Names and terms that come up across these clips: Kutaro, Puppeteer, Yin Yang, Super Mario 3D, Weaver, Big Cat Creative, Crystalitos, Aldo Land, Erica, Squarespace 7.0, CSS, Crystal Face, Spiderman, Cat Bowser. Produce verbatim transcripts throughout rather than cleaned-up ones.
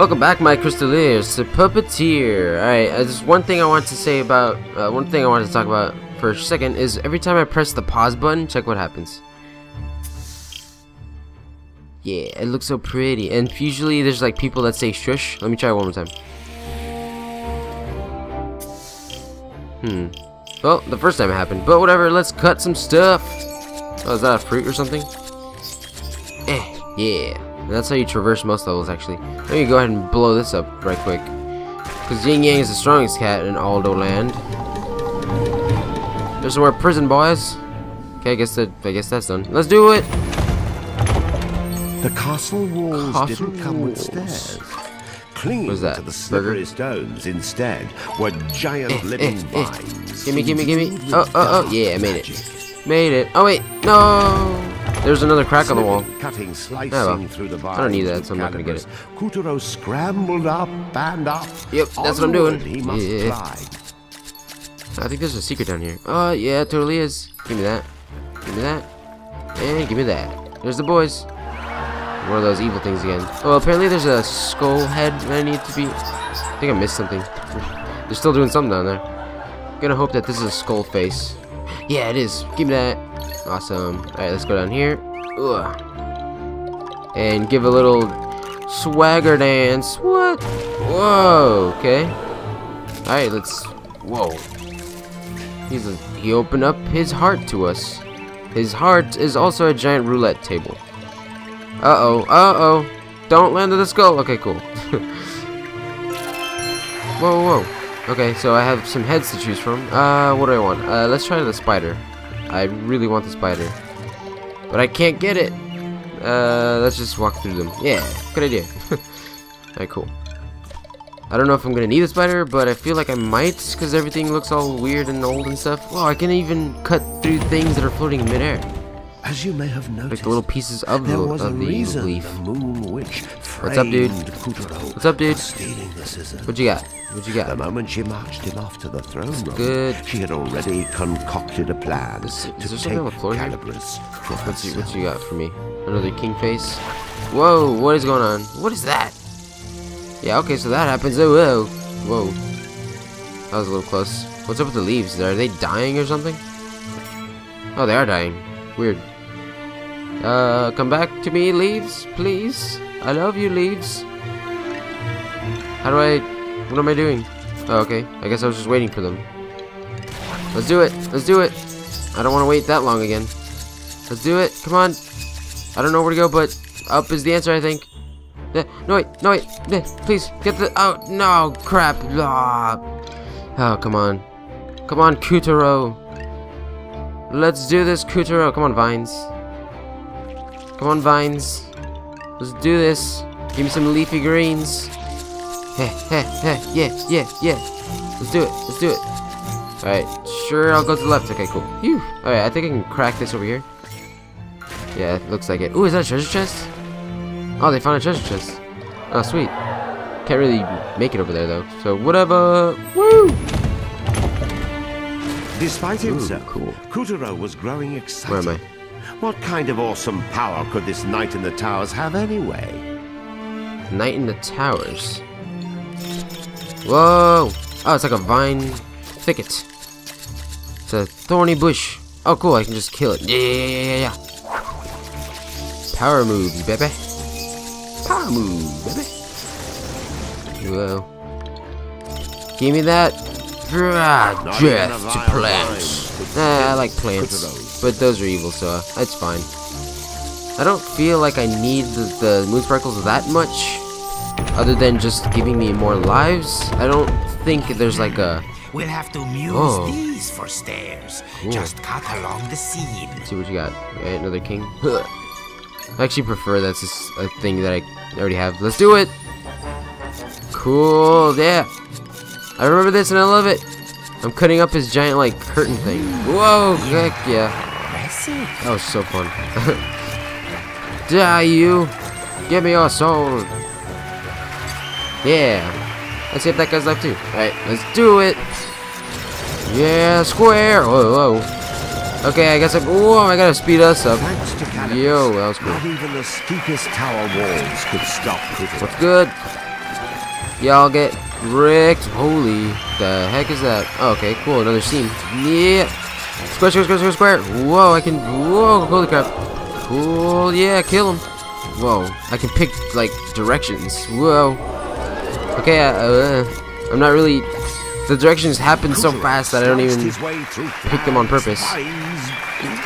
Welcome back, my Crystalitos, to Puppeteer. Alright, uh, there's one thing I want to say about, uh, one thing I wanted to talk about for a second is every time I press the pause button, check what happens. Yeah, it looks so pretty. And usually there's like people that say shush. Let me try it one more time. Hmm. Well, the first time it happened, but whatever, let's cut some stuff. Oh, is that a fruit or something? Eh, yeah. And that's how you traverse most levels, actually. Let me go ahead and blow this up right quick, because Yin Yang is the strongest cat in Aldo Land. There's more prison boys. Okay, I guess that I guess that's done. Let's do it. The castle walls castle didn't walls. come with stairs. Clinging to the slippery stones instead were giant eh, living eh, vines. Eh. Gimme, gimme, gimme! Oh, oh, oh! Yeah, I made it. Made it. Oh wait, no. There's another crack on the wall. Cutting, slicing oh, well. through the vines I don't need that, so I'm not gonna get it. Kutaro scrambled up and up. Yep, that's what I'm doing. He must yeah. I think there's a secret down here. Oh, yeah, it totally is. Give me that. Give me that. And give me that. There's the boys. One of those evil things again. Oh, well, apparently there's a skull head that I need to be. I think I missed something. They're still doing something down there. I'm gonna hope that this is a skull face. Yeah, it is. Give me that. Awesome. Alright, let's go down here. Ugh. And give a little swagger dance. What? Whoa, okay. Alright, let's... Whoa. He's a, he opened up his heart to us. His heart is also a giant roulette table. Uh-oh, uh-oh. Don't land on the skull. Okay, cool. Whoa, whoa. Okay, so I have some heads to choose from. Uh, what do I want? Uh, let's try the spider. I really want the spider, but I can't get it. Uh, let's just walk through them. Yeah, good idea. Alright, cool. I don't know if I'm gonna need a spider, but I feel like I might, because everything looks all weird and old and stuff. Wow, I can even cut through things that are floating in midair. As you may have noticed, like the little pieces of the, of the leaf. What's up, dude? What's up, dude? What you got? What you got? The moment she marched him off to the throne room, good. she had already concocted a plan is, is to there take on the floor here? What's you, what you got for me? Another king face? Whoa! What is going on? What is that? Yeah. Okay. So that happens. Oh, whoa. Whoa. That was a little close. What's up with the leaves? Are they dying or something? Oh, they are dying. Weird. Uh, come back to me, leaves, please. I love you, leaves. How do I... What am I doing? Oh, okay. I guess I was just waiting for them. Let's do it. Let's do it. I don't want to wait that long again. Let's do it. Come on. I don't know where to go, but up is the answer, I think. No, wait. No, wait. Please, get the... Oh, no. Crap. Oh, come on. Come on, Kutaro. Let's do this, Kutaro. Come on, vines. Come on, vines. Let's do this. Give me some leafy greens. Heh, heh, heh. Yeah, yeah, yeah. Let's do it. Let's do it. Alright, sure, I'll go to the left. Okay, cool. Phew. Alright, I think I can crack this over here. Yeah, it looks like it. Ooh, is that a treasure chest? Oh, they found a treasure chest. Oh, sweet. Can't really make it over there, though. So, whatever. Woo! Despite himself, cool. Kutaro was growing excited. Where am I? What kind of awesome power could this Knight in the Towers have anyway? Knight in the Towers? Whoa! Oh, it's like a vine thicket. It's a thorny bush. Oh, cool, I can just kill it. Yeah, yeah, yeah, yeah. Power move, baby. Power move, baby. Whoa. Give me that. Ah, death to plants. Nah, I like plants, but those are evil, so uh, that's fine. I don't feel like I need the, the moon sparkles that much, other than just giving me more lives. I don't think there's like a. We'll have to muse oh. these for stairs. Cool. Just cut along the seed. Let's see what you got. Right, another king. I actually prefer that's just a thing that I already have. Let's do it. Cool. Yeah. I remember this and I love it. I'm cutting up his giant like curtain thing. Whoa, heck yeah. That was so fun. Die you. Give me your soul. Yeah. Let's see if that guy's left too. Alright, let's do it. Yeah, square. Whoa, whoa. Okay, I guess I whoa, I gotta speed us up. Yo, that was cool. Not even the steepest tower walls could stop. What's good? Y'all get wrecked. Holy, the heck is that? Oh, okay, cool. Another seam. Yeah. Square, square, square, square, square. Whoa, I can. Whoa, holy crap. Cool. Yeah, kill him. Whoa, I can pick like directions. Whoa. Okay, I, uh, I'm not really. The directions happen so fast that I don't even pick them on purpose.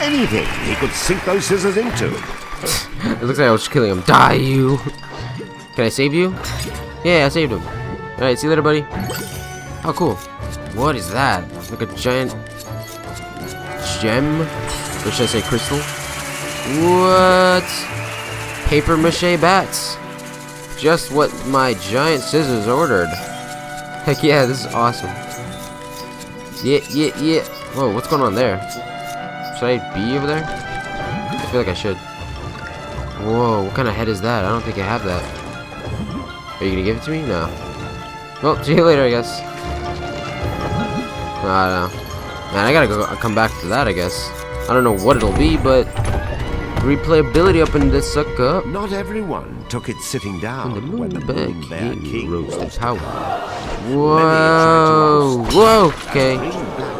Anything he could sink those scissors into. It looks like I was just killing him. Die, you. Can I save you? Yeah, I saved him. Alright, see you later, buddy. Oh, cool. What is that? Like a giant gem? Or should I say crystal? What? Paper mache bats. Just what my giant scissors ordered. Heck yeah, this is awesome. Yeah, yeah, yeah. Whoa, what's going on there? Should I be over there? I feel like I should. Whoa, what kind of head is that? I don't think I have that. Are you gonna give it to me? No. Well, see you later, I guess. I don't know. Man, I gotta go, come back to that, I guess. I don't know what it'll be, but replayability up in this sucker. Not everyone took it sitting down when the moon, when the moon bear bear king, king rose to power. Whoa! Whoa! Okay,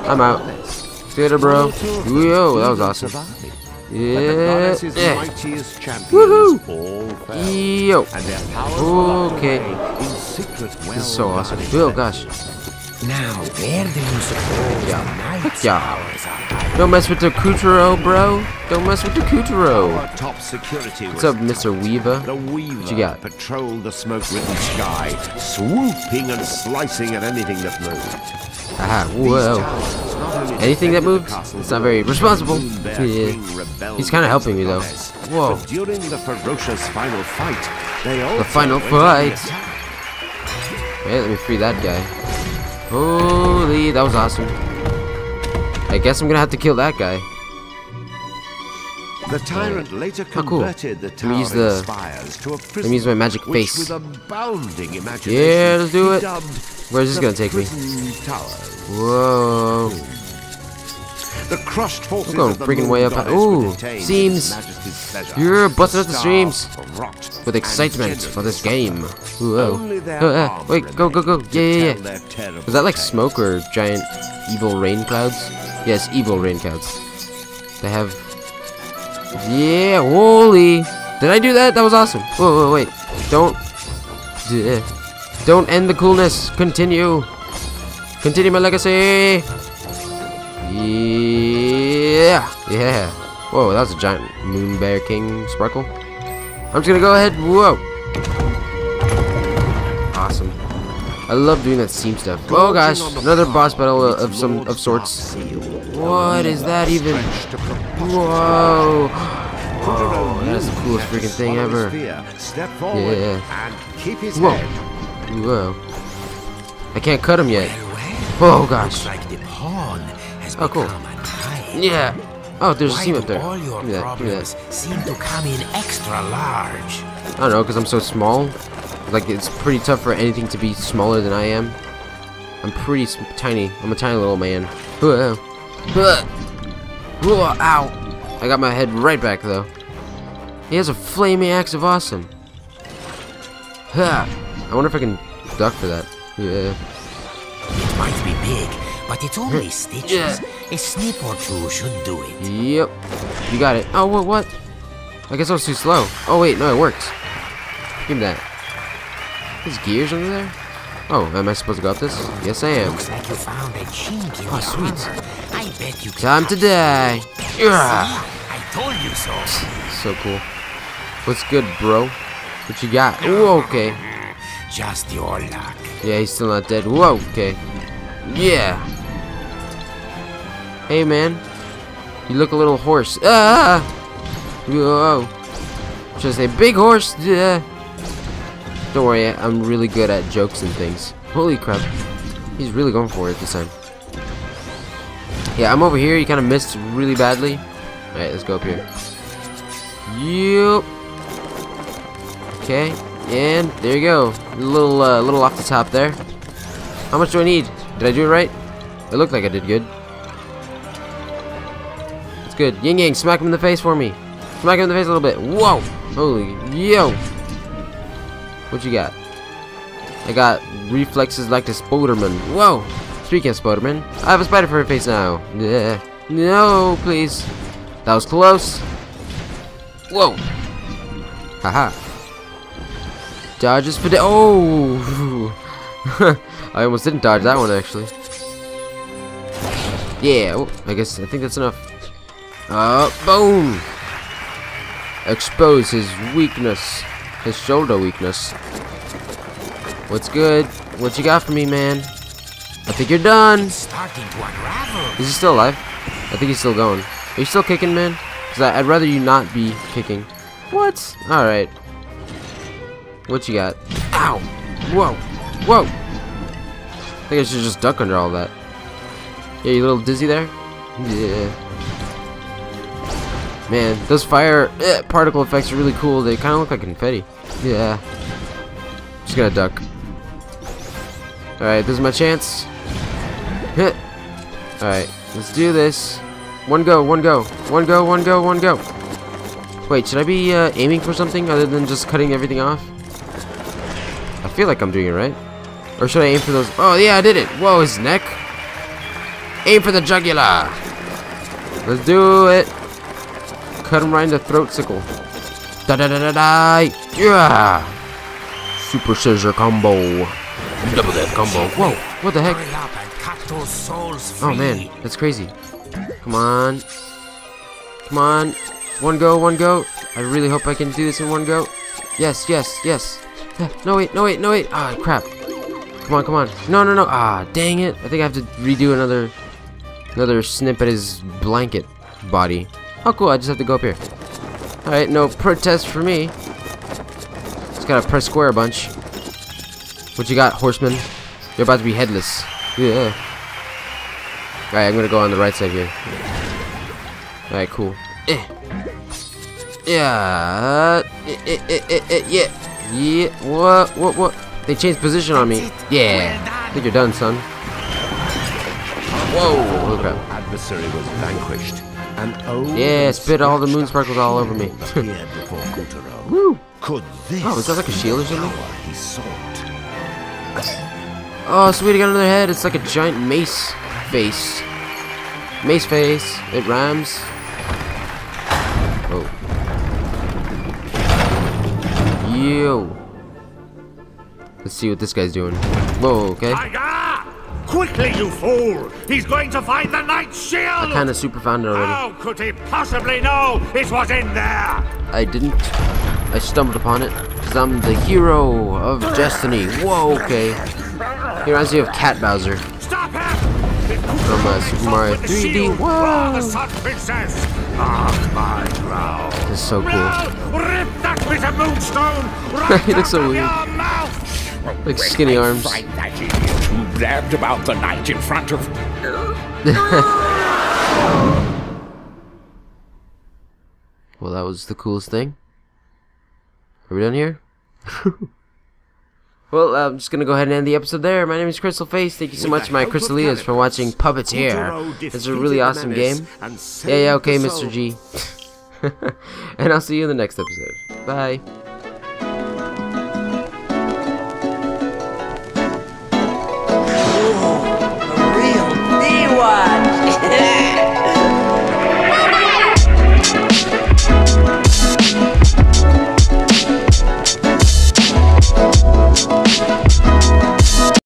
I'm out. See you later, bro. Yo, that was awesome. Yeah. Yeah. Woohoo! Yo. Okay. This is so awesome. Oh gosh. Now where do you suppose your night hours are? Don't mess with the Kutaro, bro. Don't mess with the Kutaro. What's up, Mister Weaver? The Weaver what you got? Patrolled the smoke-ridden sky, swooping and slicing at anything that moved. Ah, whoa. Anything that moved? It's not very responsible. Yeah. He's kind of helping me though. Whoa. During the ferocious final fight, they the final fight. Wait, let me free that guy. Holy, that was awesome. I guess I'm gonna have to kill that guy. The tyrant later converted the tower spires to a prison. Let me use my magic face. Yeah, let's do it. Where's this gonna take me? Whoa. The crushed forces I'm going freaking way up. Ooh, seams. You're busting up the streams with excitement for this game. Whoa. Oh, ah. Wait, go, go, go. Yeah, yeah, yeah. Was that like smoke or giant evil rain clouds? Yes, evil rain clouds. They have. Yeah, holy. Did I do that? That was awesome. Whoa, whoa, wait. Don't. Don't end the coolness. Continue. Continue my legacy. Yeah, yeah. Whoa, that was a giant moon bear king sparkle. I'm just gonna go ahead. Whoa. Awesome. I love doing that seam stuff. Oh gosh, another boss battle of some of sorts. What is that even? Whoa. Whoa, that is the coolest freaking thing ever. Yeah. Whoa. Whoa. I can't cut him yet. Oh gosh. Oh cool. Yeah. Oh, there's Why a seam up there. All your yeah, problems yeah. seem to come in extra large. I don't know, because I'm so small. Like, it's pretty tough for anything to be smaller than I am. I'm pretty tiny. I'm a tiny little man. Whoa. Whoa. Whoa. Ow. I got my head right back though. He has a flaming axe of awesome. Huh. I wonder if I can duck for that. Yeah. It might be big. But it's only stitches. Yeah. A snip or two should do it. Yep. You got it. Oh, what? What? I guess I was too slow. Oh, wait. No, it worked. Give me that. There's gears under there? Oh, am I supposed to go up this? Yes, I am. Looks like you found a chink in oh, sweet. I bet you Time to die. Yeah. I told you so. So cool. What's good, bro? What you got? Ooh, okay. Just your luck. Yeah, he's still not dead. Whoa, okay. Yeah. Hey man, you look a little hoarse. Ah! Whoa! Should I say big horse? Yeah. Don't worry, I'm really good at jokes and things. Holy crap! He's really going for it this time. Yeah, I'm over here. You kind of missed really badly. All right, let's go up here. Yup. Okay, and there you go. A little, uh, little off the top there. How much do I need? Did I do it right? It looked like I did good. Good. Yin Yang, smack him in the face for me. Smack him in the face a little bit. Whoa! Holy yo! What you got? I got reflexes like the Spiderman. Whoa! Speaking of Spiderman, I have a spider for a face now. Yeah. No, please. That was close. Whoa! Haha. Dodges for the. Oh! I almost didn't dodge that one actually. Yeah. Oh, I guess I think that's enough. Uh, boom! Expose his weakness, his shoulder weakness. What's good? What you got for me, man? I think you're done. Starting to unravel. Is he still alive? I think he's still going. Are you still kicking, man? Cause I, I'd rather you not be kicking. What? All right. What you got? Ow! Whoa! Whoa! I think I should just duck under all that. Yeah, you a little dizzy there? Yeah. Man, those fire eh, particle effects are really cool. They kind of look like confetti. Yeah. Just gotta duck. Alright, this is my chance. Hit. Alright, let's do this. One go, one go. One go, one go, one go. Wait, should I be uh, aiming for something other than just cutting everything off? I feel like I'm doing it right. Or should I aim for those? Oh, yeah, I did it. Whoa, his neck. Aim for the jugular. Let's do it. Cut him right in the throat sickle. Da da da da da! Yeah! Super scissor combo. Double that combo. Whoa! What the heck? Oh man, that's crazy. Come on. Come on. One go, one go. I really hope I can do this in one go. Yes, yes, yes. No wait, no wait, no wait. Ah, crap. Come on, come on. No, no, no. Ah, dang it. I think I have to redo another, another snip at his blanket body. Oh cool, I just have to go up here. Alright, no protest for me. Just gotta press square a bunch. What you got, horseman? You're about to be headless. Yeah. Alright, I'm gonna go on the right side here. Alright, cool. Eh. Yeah. Eh, eh, eh, eh, eh, yeah. Yeah. What? What? What? They changed position on me. Yeah. I think you're done, son. Whoa. Okay. Adversary was vanquished. And oh, yeah, spit all the moon sparkles all over me. Woo! Could this oh, is that like a shield or something? Oh, sweet, I got another head. It's like a giant mace face. Mace face. It rhymes. Oh. Yo. Let's see what this guy's doing. Whoa, okay. Quickly, you fool! He's going to find the night shield! I kind of super found it already. How could he possibly know it was in there? I didn't. I stumbled upon it. Because I'm the hero of destiny. Whoa, okay. He reminds me of Cat Bowser. Stop him! From uh, Super Mario three D. Whoa! Oh, this is so cool. Rip that bit of moonstone! He looks so weird. Like skinny arms. Blabbed about the night in front of. Well, that was the coolest thing. Are we done here? Well, I'm just gonna go ahead and end the episode there. My name is Crystal Face. Thank you so much, my Crystalitos, for watching Puppeteer. It's a really awesome game. Yeah, yeah, okay, Mister G. And I'll see you in the next episode. Bye. What?